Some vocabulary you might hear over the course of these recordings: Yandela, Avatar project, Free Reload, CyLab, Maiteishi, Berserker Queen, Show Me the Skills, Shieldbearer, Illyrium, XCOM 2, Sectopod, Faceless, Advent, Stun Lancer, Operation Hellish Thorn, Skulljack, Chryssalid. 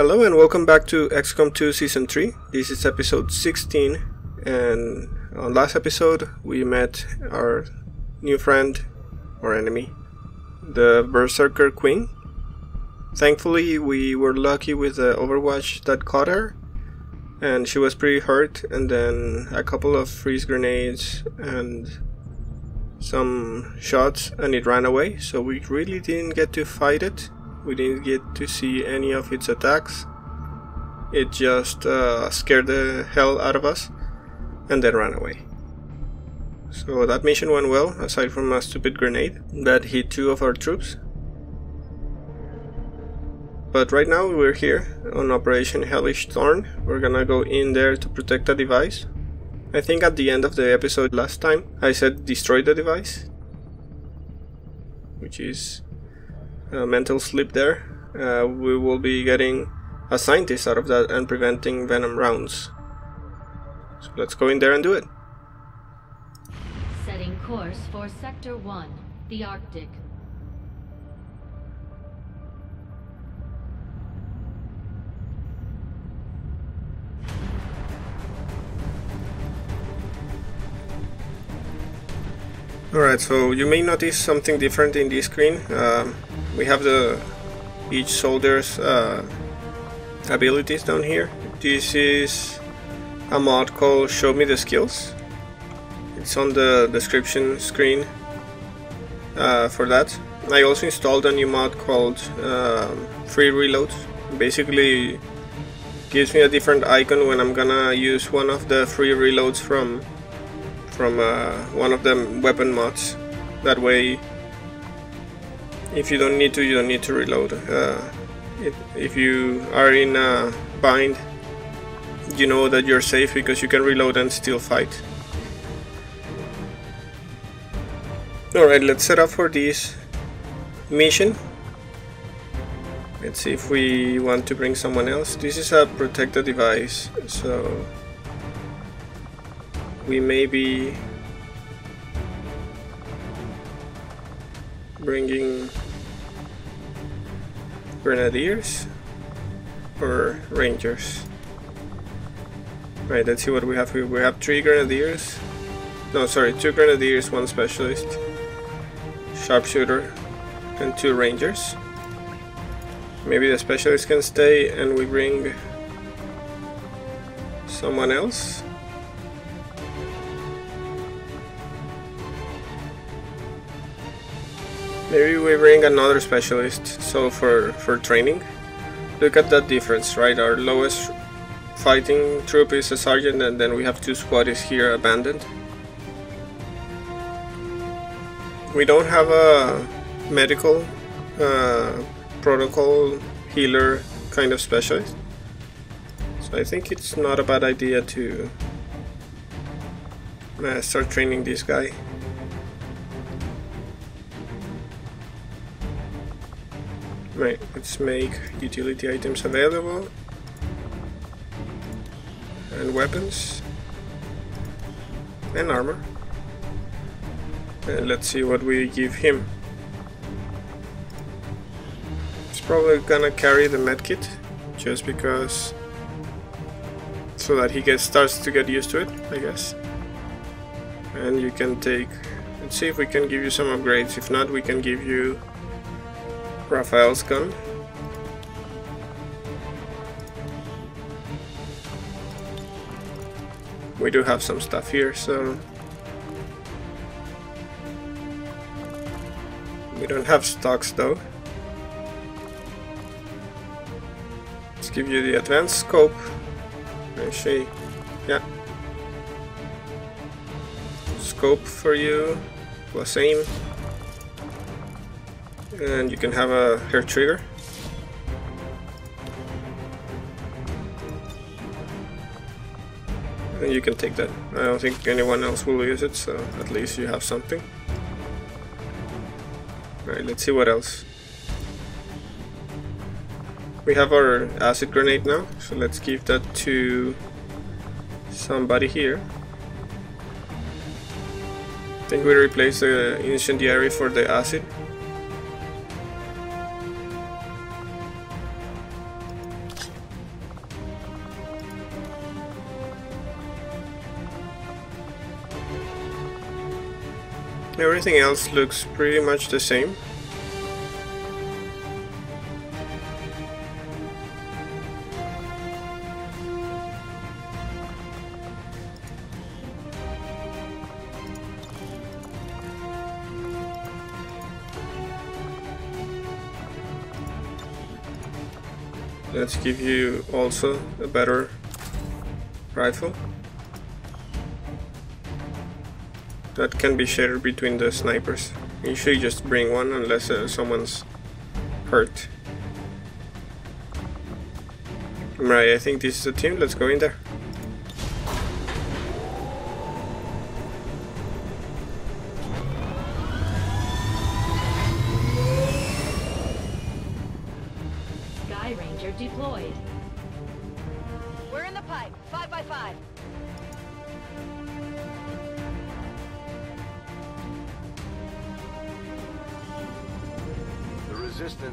Hello and welcome back to XCOM 2 Season 3. This is episode 16, and on last episode we met our new friend, or enemy, the Berserker Queen. Thankfully we were lucky with the Overwatch that caught her, and she was pretty hurt, and then a couple of freeze grenades and some shots, and it ran away, so we really didn't get to fight it. We didn't get to see any of its attacks. It just scared the hell out of us and then ran away. So that mission went well, aside from a stupid grenade that hit two of our troops. But right now we're here on Operation Hellish Thorn. We're gonna go in there to protect the device. I think at the end of the episode last time I said destroy the device, which is a mental slip there. We will be getting a scientist out of that and preventing venom rounds. So let's go in there and do it. Setting course for Sector 1, the Arctic. Alright, so you may notice something different in this screen. We have each soldier's abilities down here. This is a mod called Show Me the Skills. It's on the description screen for that. I also installed a new mod called Free Reload. Basically gives me a different icon when I'm gonna use one of the free reloads from one of them weapon mods. That way, if you don't need to reload. If you are in a bind, you know that you're safe because you can reload and still fight. Alright, let's set up for this mission. Let's see if we want to bring someone else. This is a protected device, so we may be bringing grenadiers or rangers. Right, let's see what we have here. We have two grenadiers, one specialist, sharpshooter, and two rangers. Maybe the specialist can stay and we bring someone else. Maybe we bring another specialist, so for training. Look at that difference, right? Our lowest fighting troop is a sergeant, and then we have two squaddies here abandoned. We don't have a medical, protocol, healer kind of specialist. So I think it's not a bad idea to start training this guy. Right, let's make utility items available and weapons and armor, and let's see what we give him. It's probably gonna carry the medkit just because, so that he starts to get used to it, I guess. And you can take, let's see if we can give you some upgrades. If not, we can give you Raphael's gun. We do have some stuff here, so we don't have stocks though. Let's give you the advanced scope. Actually, yeah, scope for you plus aim. And you can have a hair trigger. And you can take that. I don't think anyone else will use it, so at least you have something. Alright, let's see what else. We have our acid grenade now, so let's give that to somebody here. I think we replace the incendiary for the acid. Everything else looks pretty much the same. Let's give you also a better rifle that can be shared between the snipers. You should just bring one unless someone's hurt. Right, I think this is a team. Let's go in there.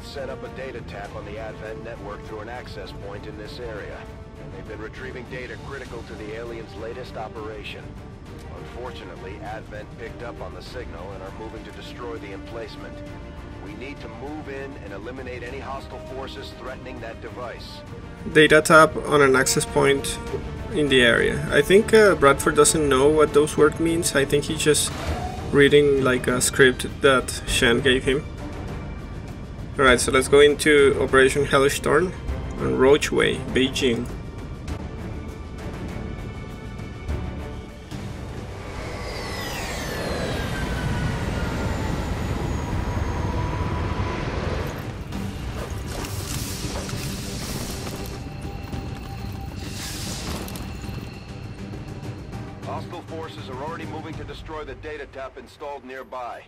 Set up a data tap on the Advent network through an access point in this area. They've been retrieving data critical to the aliens' latest operation. Unfortunately, Advent picked up on the signal and are moving to destroy the emplacement. We need to move in and eliminate any hostile forces threatening that device. Data tap on an access point in the area. I think Bradford doesn't know what those words means. I think he's just reading like a script that Shen gave him. Alright, so let's go into Operation Hellish Thorn on Roachway, Beijing. Hostile forces are already moving to destroy the data tap installed nearby.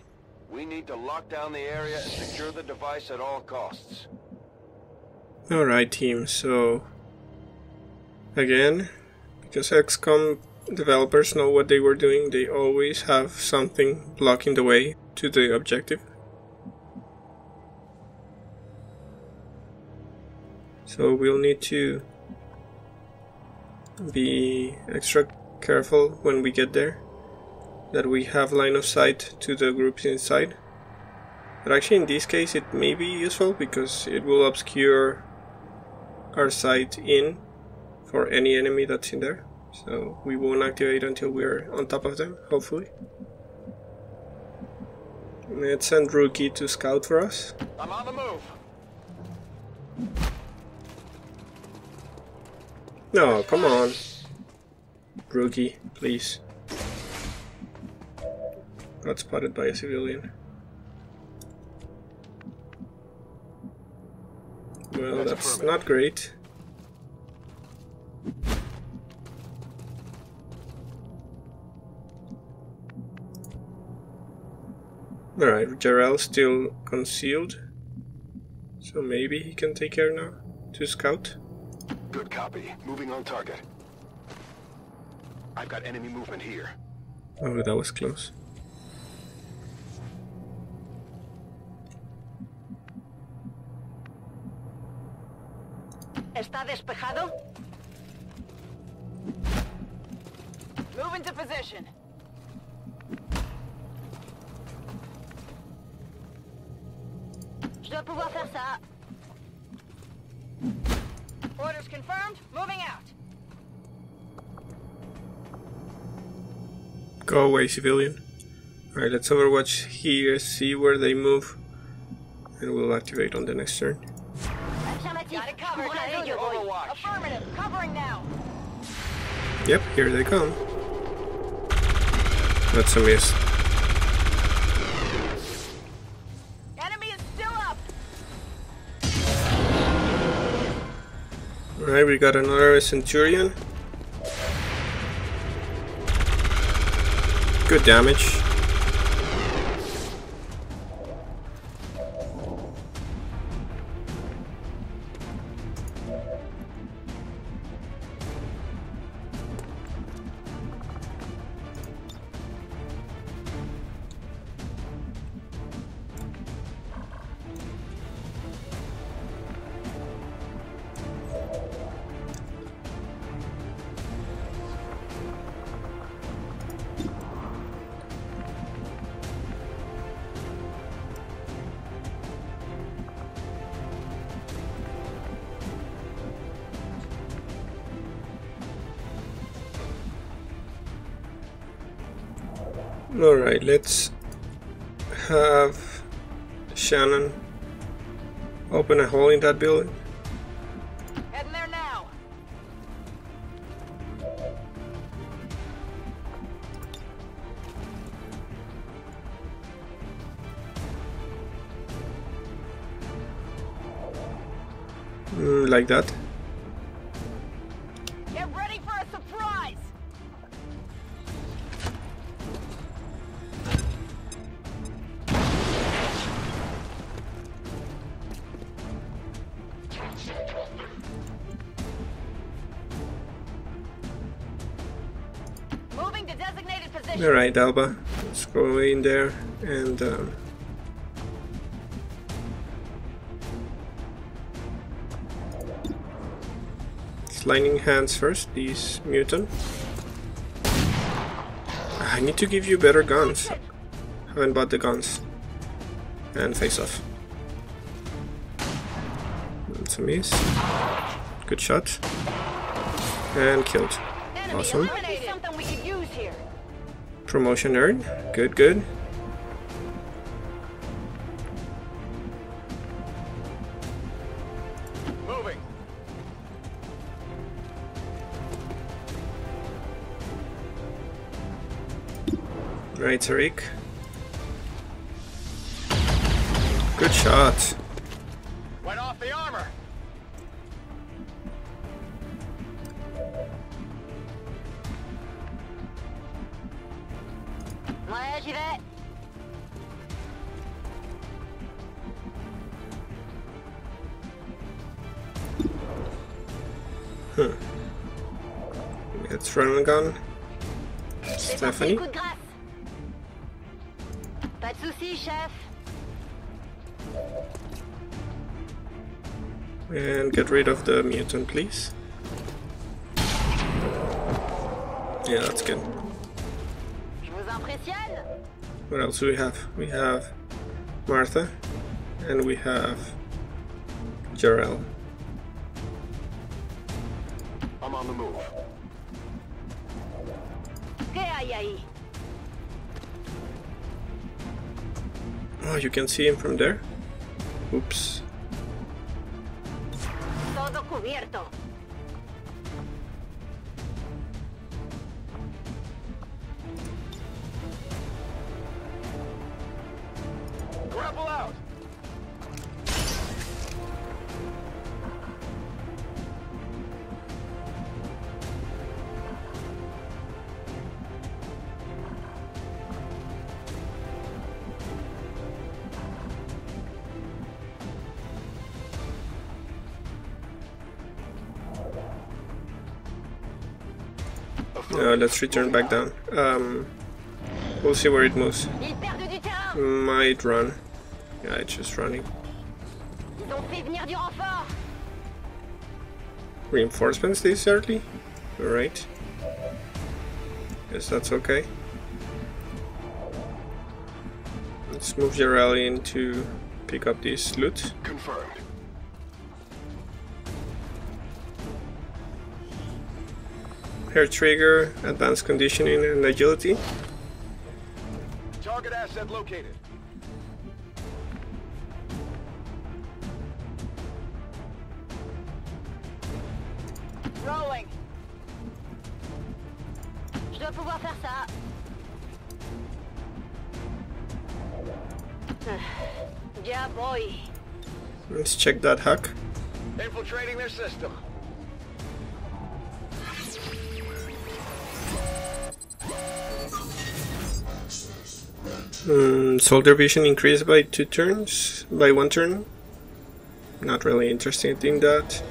We need to lock down the area and secure the device at all costs. Alright team, so again, because XCOM developers know what they were doing, they always have something blocking the way to the objective. So we'll need to be extra careful when we get there, that we have line of sight to the groups inside. But actually in this case it may be useful because it will obscure our sight in for any enemy that's in there. So we won't activate until we're on top of them, hopefully. Let's send Rookie to scout for us. I'm on the move. No, come on. Rookie, please. Got spotted by a civilian. Well, that's not great. Alright, Jarrell's still concealed. So maybe he can take care now to scout. Good copy. Moving on target. I've got enemy movement here. Oh, that was close. ¿Está despejado? Move into position. Je dois pouvoir faire ça. Orders confirmed. Moving out. Go away, civilian. All right, let's overwatch here, see where they move, and we'll activate on the next turn. Got it covered. Affirmative. Covering now. Yep, here they come. That's a miss. Enemy is still up. Alright, we got another Centurion. Good damage. Alright, let's have Shannon open a hole in that building. Heading there now. Like that. Alright, Alba, let's go in there and sliding hands first, these mutant. I need to give you better guns. Haven't bought the guns. And face off. That's a miss. Good shot. And killed. Awesome. Promotion earned. Good, good. Moving. Right, Tariq. Good shot. Went off the armor. Let's run the gun. Stephanie. Pas de soucis, chef. And get rid of the mutant, please. Yeah, that's good. What else do we have? We have Martha and we have Jarrell. I'm on the move. Oh, you can see him from there? Oops. Todo cubierto. Let's return back down. We'll see where it moves. Might run. Yeah, it's just running. Reinforcements this early? Alright. Guess that's okay. Let's move Jarell in to pick up this loot. Confirmed. Hair trigger, advanced conditioning, and agility. Target asset located. Rolling. Je dois pouvoir faire ça. Yeah, boy. Let's check that hack. Infiltrating their system. Soldier vision increased by 2 turns, by 1 turn. Not really interested in that.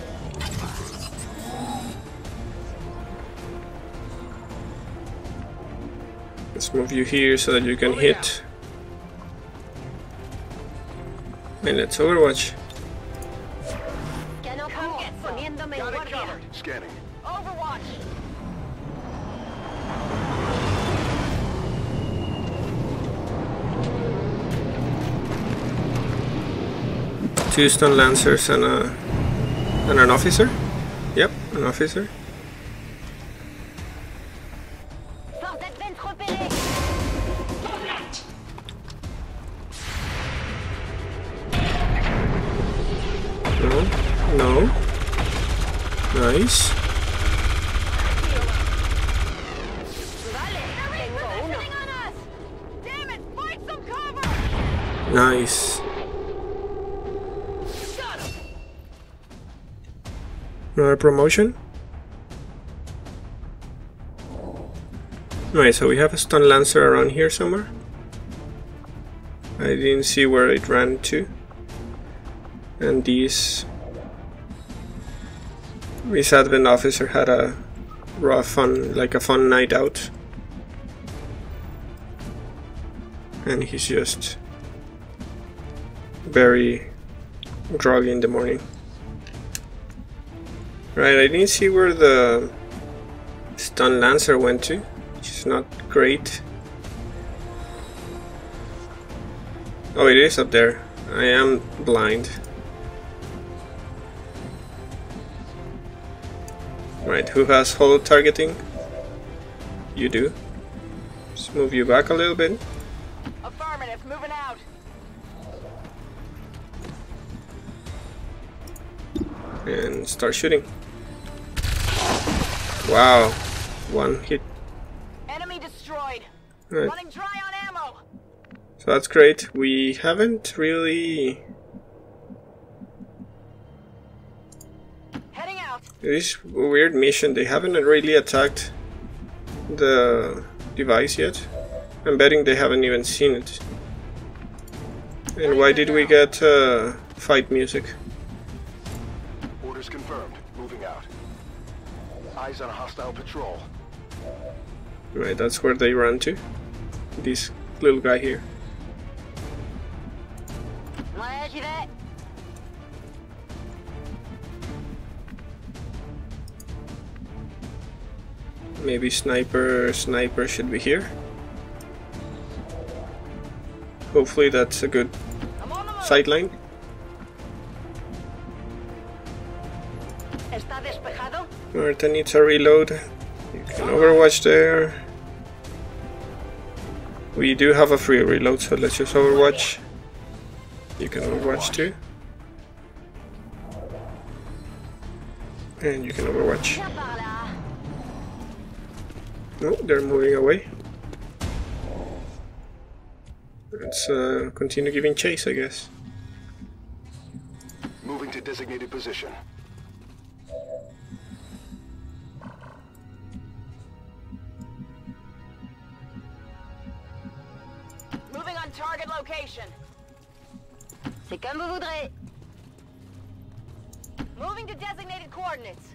Let's move you here so that you can hit. And let's overwatch. Scanning. Overwatch. Two stun lancers and an officer. Yep, an officer. Nice. Nice. Another promotion. Alright, so we have a stun lancer around here somewhere. I didn't see where it ran to. And these... this Advent officer had a raw fun, like a fun night out. And he's just very groggy in the morning. Right, I didn't see where the stun lancer went to, which is not great. Oh, it is up there. I am blind. Right, who has holo targeting? You do. Just move you back a little bit. Affirmative, moving out. And start shooting. Wow, one hit. Enemy destroyed. Right. Running dry on ammo. So that's great. We haven't really. Heading out. This weird mission. They haven't really attacked the device yet. I'm betting they haven't even seen it. And why did we get fight music? Confirmed. Moving out. Eyes on a hostile patrol. Right, that's where they run to. This little guy here. Maybe sniper should be here. Hopefully that's a good sideline. Martha needs a reload. You can overwatch there. We do have a free reload, so let's just overwatch. You can overwatch too. And you can overwatch. No, they're moving away. Let's continue giving chase, I guess. Moving to designated position. Target location. C'est comme vous voudrez. Moving to designated coordinates.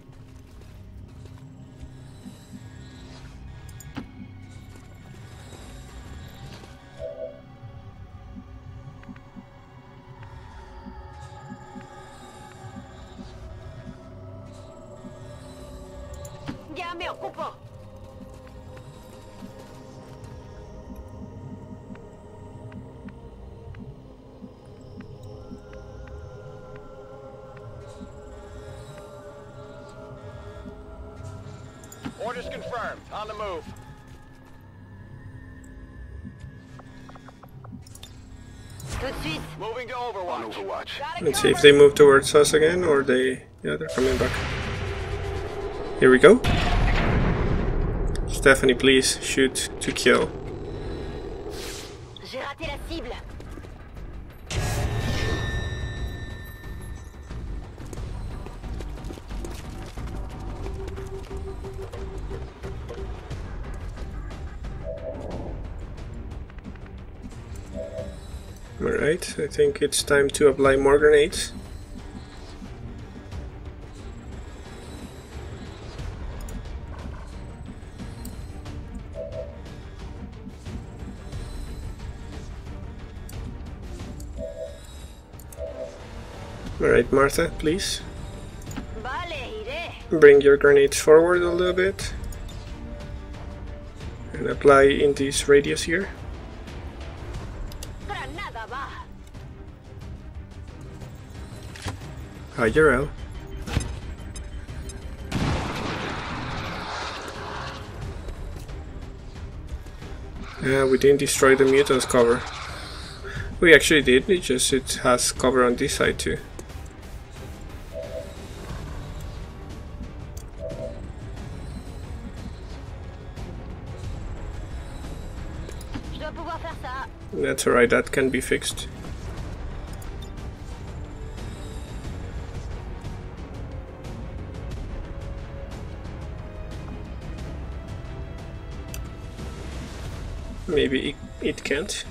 Gamin, coupe. Orders confirmed. On the move. Moving to Overwatch. Let's see if they move towards us again, or they... yeah, they're coming back. Here we go. Stephanie, please shoot to kill. Alright, I think it's time to apply more grenades. Alright, Martha, please. Bring your grenades forward a little bit. And apply in this radius here. Hi, Jarell. Yeah, we didn't destroy the mutant's cover. We actually did, it just it has cover on this side too. That's alright, that can be fixed. Maybe it can't.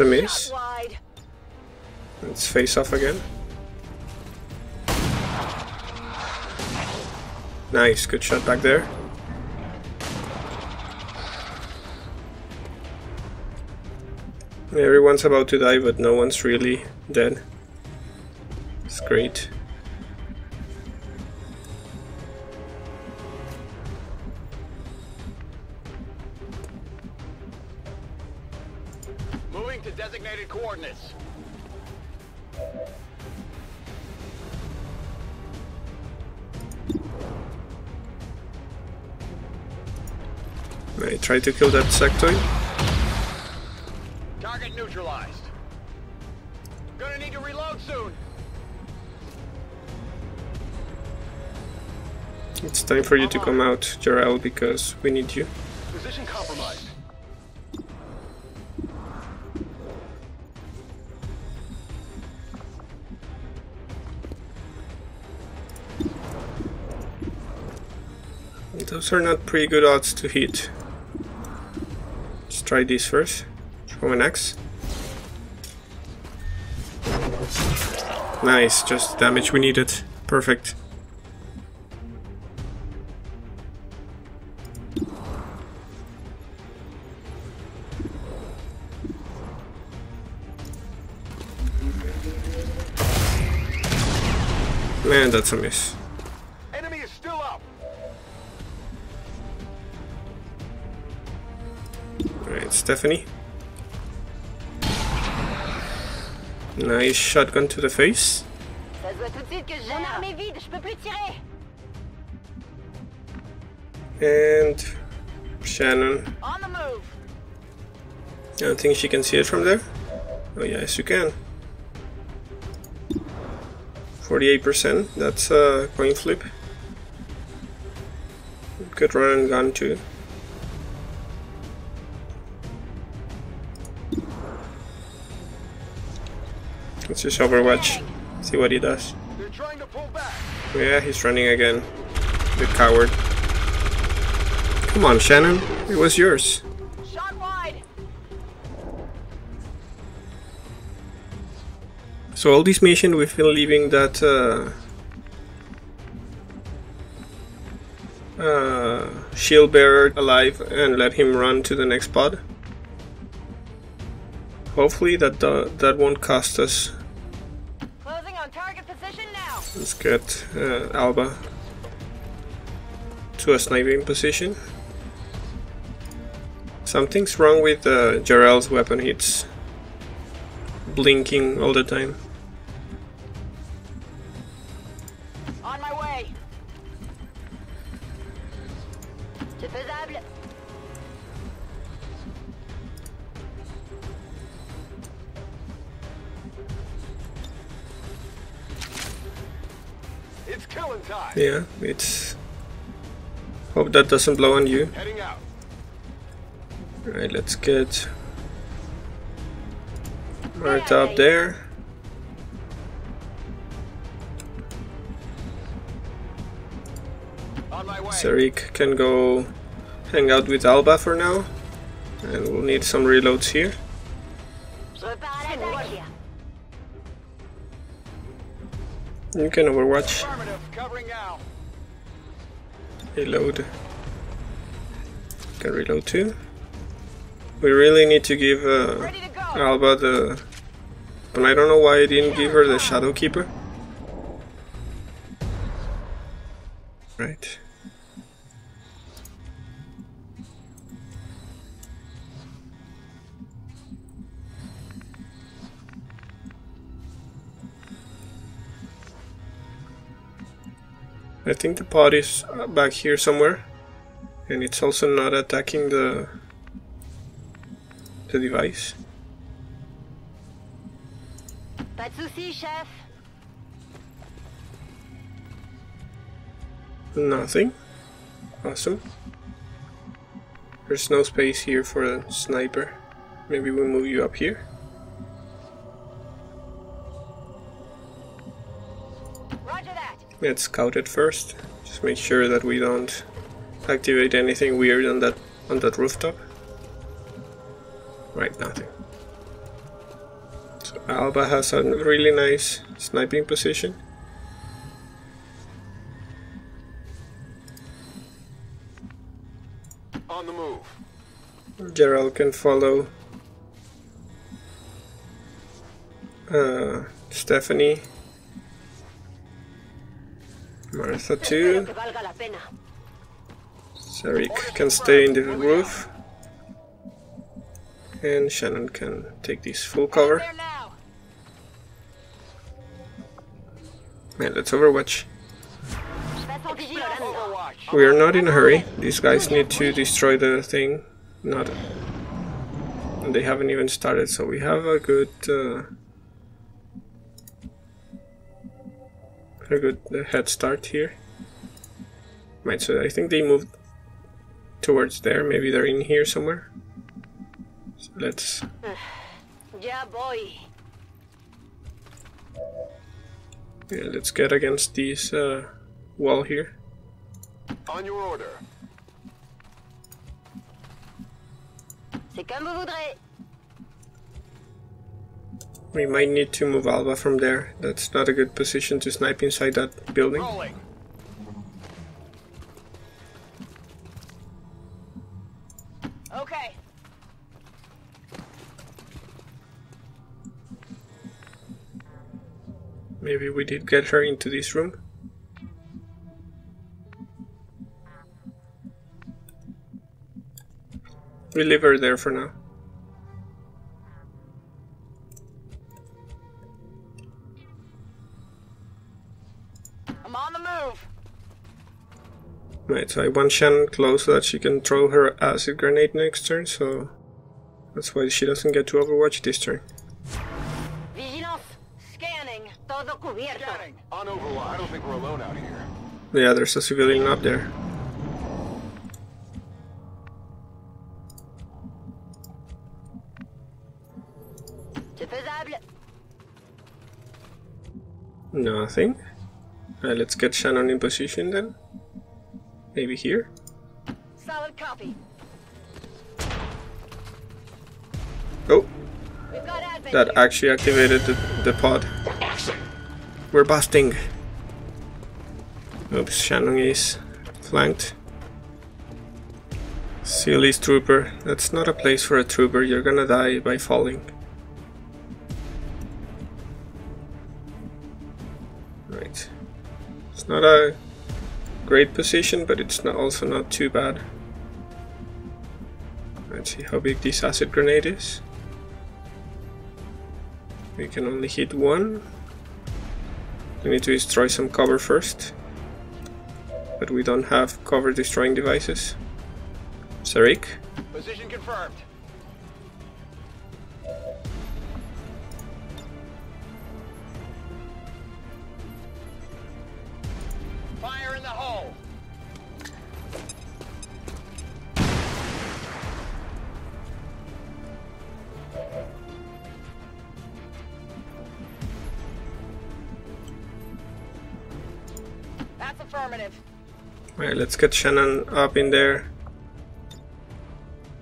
A miss. Let's face off again. Nice, good shot back there. Everyone's about to die, but no one's really dead. It's great. Try to kill that sectoid. Target neutralized. Gonna need to reload soon. It's time for you to come out, Jarrell, because we need you. Position compromised. Those are not pretty good odds to hit. Try this first from an axe. Nice, just the damage we needed. Perfect. Man, that's a miss. Stephanie. Nice shotgun to the face. And Shannon. I don't think she can see it from there. Oh yes, you can. 48%. That's a coin flip. Good run and gun too. Let's just overwatch, see what he does. They're trying to pull back. Yeah, he's running again. The coward. Come on, Shannon. It was yours. Shot wide. So all this mission we've been leaving that Shieldbearer alive and let him run to the next pod. Hopefully that won't cost us. Let's get Alba to a sniping position. Something's wrong with Jarrell's weapon, it's blinking all the time. On my way. It's killing time. Yeah, it's... Hope that doesn't blow on you. Alright, let's get... Marta up there. Sarik can go hang out with Alba for now. And we'll need some reloads here. You can overwatch. Reload. Can reload too. We really need to give Alba the... But I don't know why I didn't give her the Shadow Keeper. Right. I think the pod is back here somewhere, and it's also not attacking the device. Pas de souci, chef. Nothing. Awesome. There's no space here for a sniper. Maybe we'll move you up here. Roger that. Let's scout it first. Just make sure that we don't activate anything weird on that rooftop. Right, nothing. So Alba has a really nice sniping position. On the move. Gerald can follow Stephanie. Martha too. Sarek can stay in the roof. And Shannon can take this full cover. And let's overwatch. We are not in a hurry. These guys need to destroy the thing. Not. And they haven't even started, so we have a good head start here. Right, so I think they moved towards there. Maybe they're in here somewhere. So let's. Yeah, boy. Yeah, let's get against this wall here. On your order. C'est comme vous voudrez. We might need to move Alba from there. That's not a good position to snipe inside that building. Rolling. Okay. Maybe we did get her into this room. We leave her there for now. Right, so I want Shannon close so that she can throw her acid grenade next turn, so that's why she doesn't get to overwatch this turn. Vigilance. Scanning. Todo cubierto. Scanning. On overwatch. I don't think we're alone out here. Yeah, there's a civilian up there. C'est faisable. Nothing. Let's get Shannon in position then. Maybe here. Solid copy. Oh, that actually activated the pod. We're busting. Oops, Shannon is flanked. Silly's trooper. That's not a place for a trooper. You're gonna die by falling. Right. It's not a great position, but it's not also not too bad. Let's see how big this acid grenade is. We can only hit one. We need to destroy some cover first, but we don't have cover destroying devices. Sarek. Position confirmed. Alright, let's get Shannon up in there.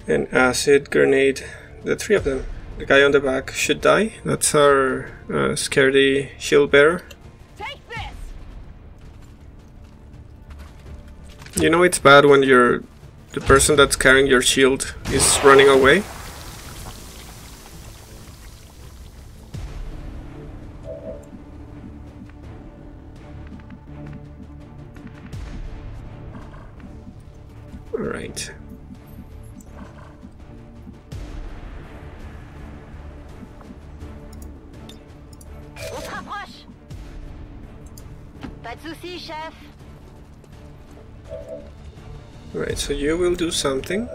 An acid grenade. The three of them. The guy on the back should die. That's our scaredy Shieldbearer. Take this. You know it's bad when the person that's carrying your shield is running away. Alright. On se rapproche. Pas de soucis, chef. Right, so you will do something.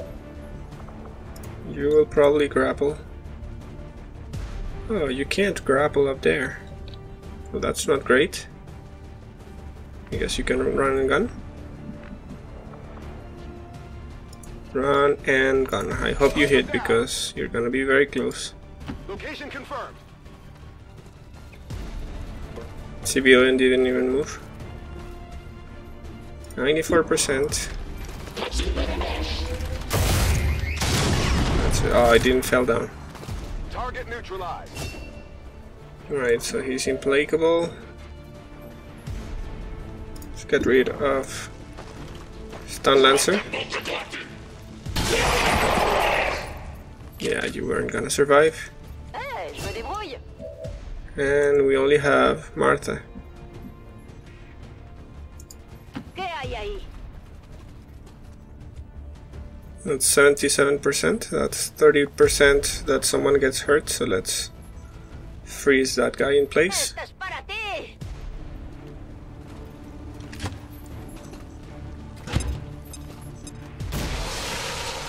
You will probably grapple. Oh, you can't grapple up there. Well, that's not great. I guess you can run and gun. Run and gun. I hope you hit because you're gonna be very close. Location confirmed. Civilian didn't even move. 94%. That's it. Oh, I didn't fall down. Target neutralized. Alright, so he's implacable. Let's get rid of Stun Lancer. Yeah, you weren't gonna survive. And we only have Martha. That's 77%, that's 30% that someone gets hurt, so let's freeze that guy in place.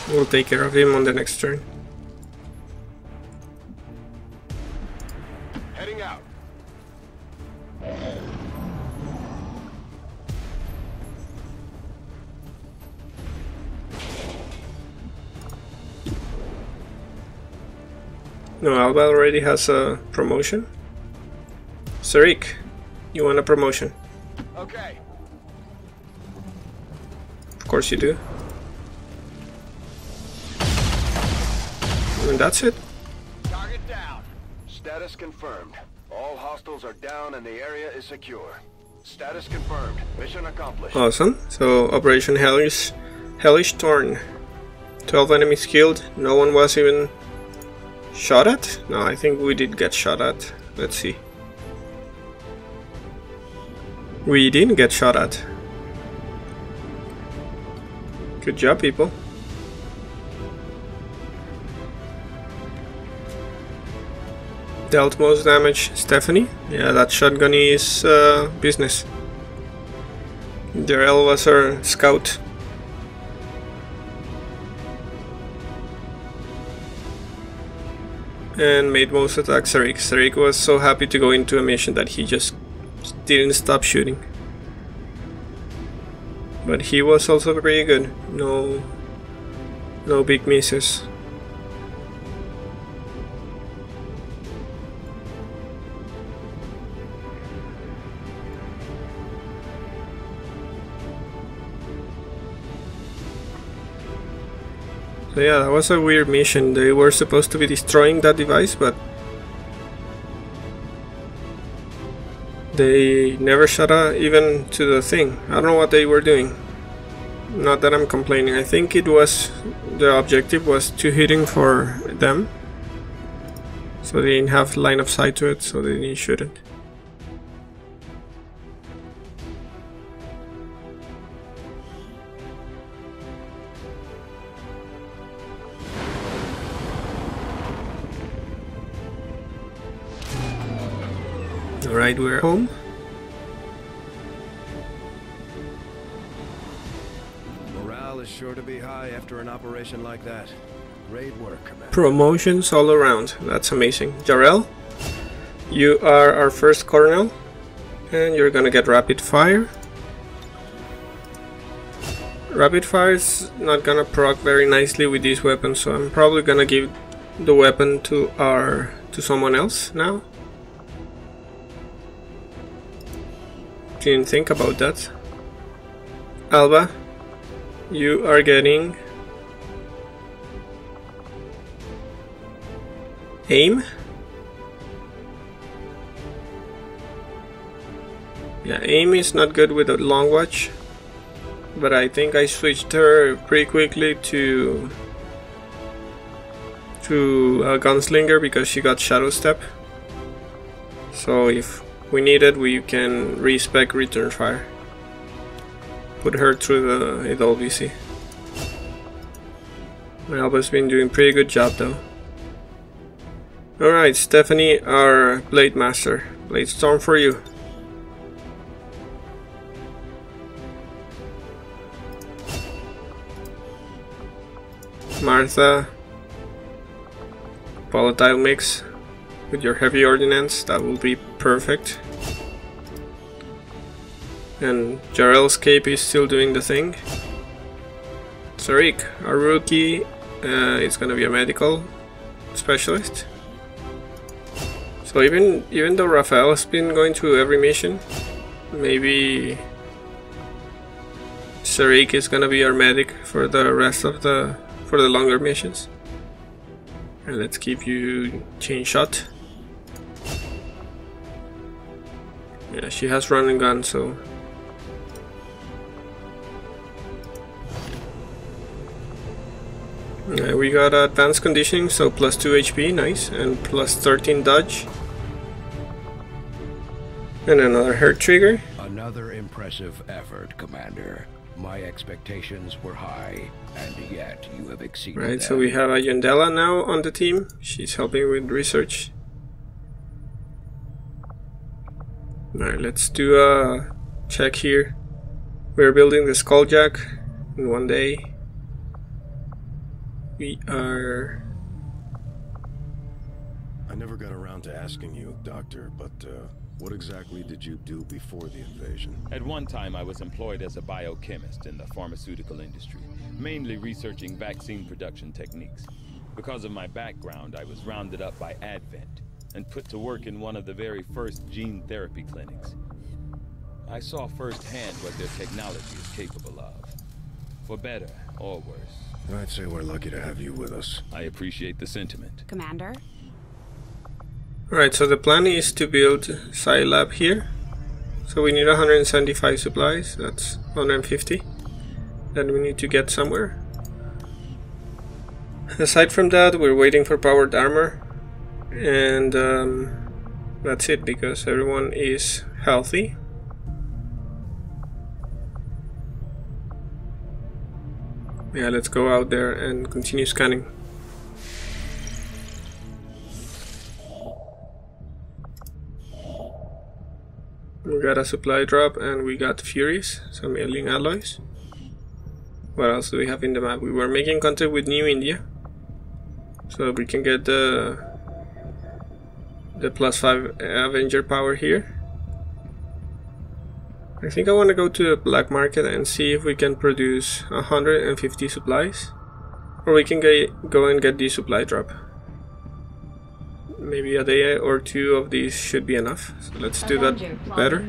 We'll take care of him on the next turn. Heading out. No, Alba already has a promotion. Sarik, you want a promotion? Okay. Of course you do. And that's it. Target down. Status confirmed. All hostiles are down and the area is secure. Status confirmed. Mission accomplished. Awesome. So Operation Hellish Thorn. 12 enemies killed. No one was even shot at? No, I think we did get shot at. Let's see. We didn't get shot at. Good job, people. Dealt most damage, Stephanie. Yeah, that shotgun is business. Darrell was our scout. And made most attack Sarik. Sarik was so happy to go into a mission that he just didn't stop shooting. But he was also pretty good. No big misses. So yeah, that was a weird mission. They were supposed to be destroying that device, but they never shot even to the thing. I don't know what they were doing. Not that I'm complaining. I think it was the objective was 2 hitting for them. So they didn't have line of sight to it, so they didn't shoot it. Alright, we're home. Morale is sure to be high after an operation like that. Great work, Commander. Promotions all around. That's amazing. Jarrell, you are our first colonel, and you're gonna get rapid fire. Rapid fire's not gonna proc very nicely with these weapons, so I'm probably gonna give the weapon to someone else now. Didn't think about that. Alba, you are getting aim. Yeah, aim is not good with a long watch, but I think I switched her pretty quickly to a gunslinger because she got shadow step. So if we need it, we can respec return fire. Put her through the AWC. My elbow's been doing a pretty good job though. Alright, Stephanie, our Blade Master. Blade Storm for you. Martha. Volatile mix with your heavy ordnance, that will be perfect. And Jarrell's cape is still doing the thing. Sarik, our rookie, is gonna be a medical specialist. So even though Raphael has been going to every mission, maybe Sarik is gonna be our medic for the rest of the longer missions. And let's give you chain shot. Yeah, she has run and gun, so yeah, we got advanced conditioning, so plus 2 HP, nice, and plus 13 dodge. And another hurt trigger. Another impressive effort, Commander. My expectations were high, and yet you have exceeded them. Right, so we have Yandela now on the team. She's helping with research. Alright, let's do a check here. We're building the Skulljack in one day. We are... I never got around to asking you, Doctor, but... what exactly did you do before the invasion? At one time, I was employed as a biochemist in the pharmaceutical industry, mainly researching vaccine production techniques. Because of my background, I was rounded up by Advent and put to work in one of the very first gene therapy clinics. I saw firsthand what their technology is capable of, for better or worse. I'd say we're lucky to have you with us. I appreciate the sentiment. Commander? Alright, so the plan is to build CyLab here. So we need 175 supplies, that's 150. Then we need to get somewhere. Aside from that, we're waiting for powered armor. And that's it, because everyone is healthy. Yeah, let's go out there and continue scanning. We got a supply drop and we got Furies, some alien alloys. What else do we have in the map? We were making contact with New India, so we can get the plus 5 Avenger power here. I think I want to go to the black market and see if we can produce 150 supplies. Or we can go and get the supply drop. Maybe a day or two of these should be enough. So let's do that better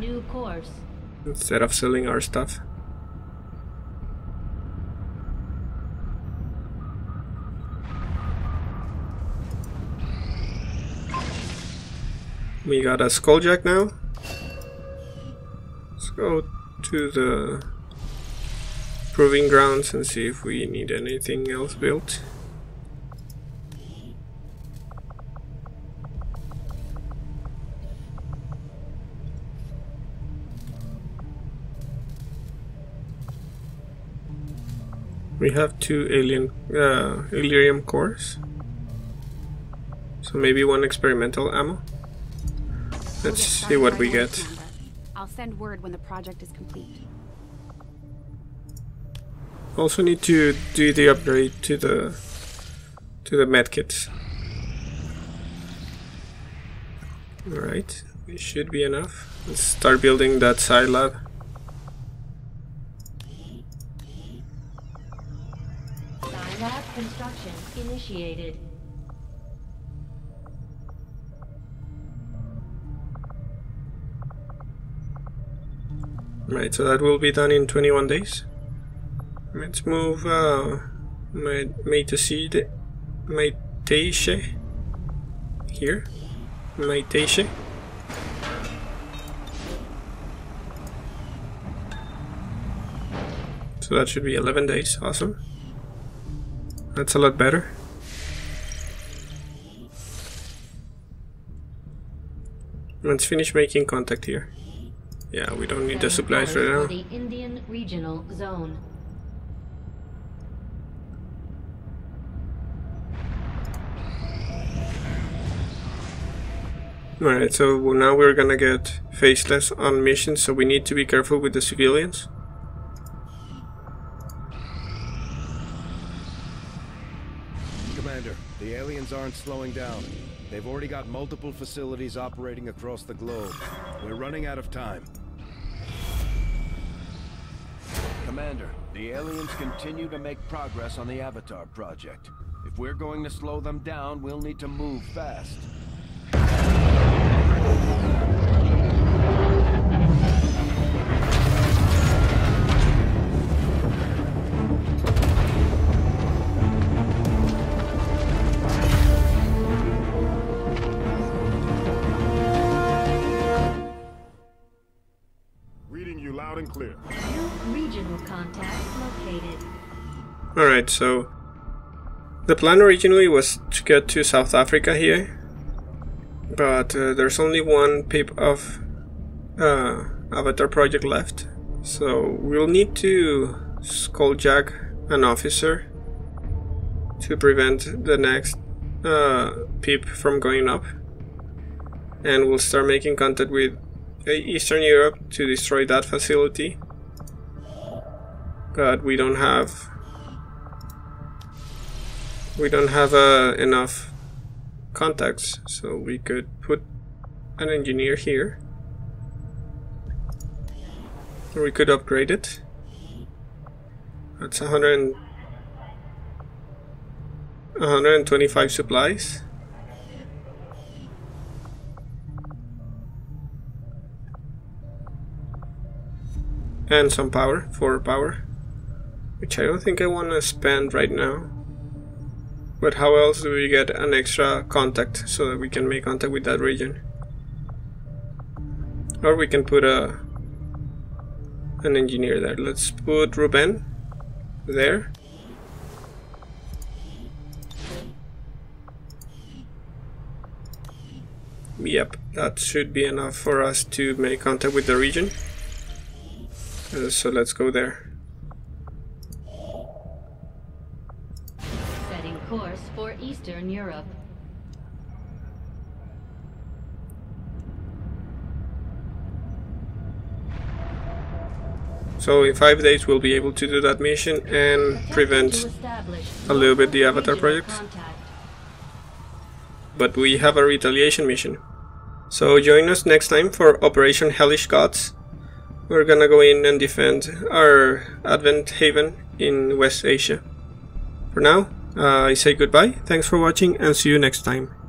instead of selling our stuff. We got a Skulljack now. Let's go to the proving grounds and see if we need anything else built. We have 2 Illyrium cores, so maybe 1 experimental ammo. Let's see what we get. I'll send word when the project is complete. Also need to do the upgrade to the medkits. All right, it should be enough. Let's start building that side lab. Construction initiated. Right, so that will be done in 21 days. Let's move Maiteishi here. Maiteishi. So that should be 11 days. Awesome. That's a lot better. Let's finish making contact here. Yeah, we don't need the supplies right now. The Indian Regional Zone. Alright, so now we're gonna get faceless on mission, so we need to be careful with the civilians. Commander, the aliens aren't slowing down. They've already got multiple facilities operating across the globe. We're running out of time. Commander, the aliens continue to make progress on the Avatar project. If we're going to slow them down, we'll need to move fast. Reading you loud and clear. New regional contact located. All right, so the plan originally was to get to South Africa here, but there's only one pip of Avatar project left, so we'll need to Skulljack an officer to prevent the next pip from going up, and we'll start making contact with Eastern Europe to destroy that facility, but we don't have enough contacts, so we could put an engineer here. We could upgrade it. That's 125 supplies. And some power, 4 power. Which I don't think I want to spend right now. But how else do we get an extra contact so that we can make contact with that region? Or we can put an engineer there. Let's put Ruben there. Yep, that should be enough for us to make contact with the region. So let's go there. Course for Eastern Europe. So in 5 days we'll be able to do that mission and prevent a little bit the Avatar project. But we have a retaliation mission. So join us next time for Operation Hellish Gods. We're gonna go in and defend our Advent haven in West Asia. For now, I say goodbye, thanks for watching, and see you next time.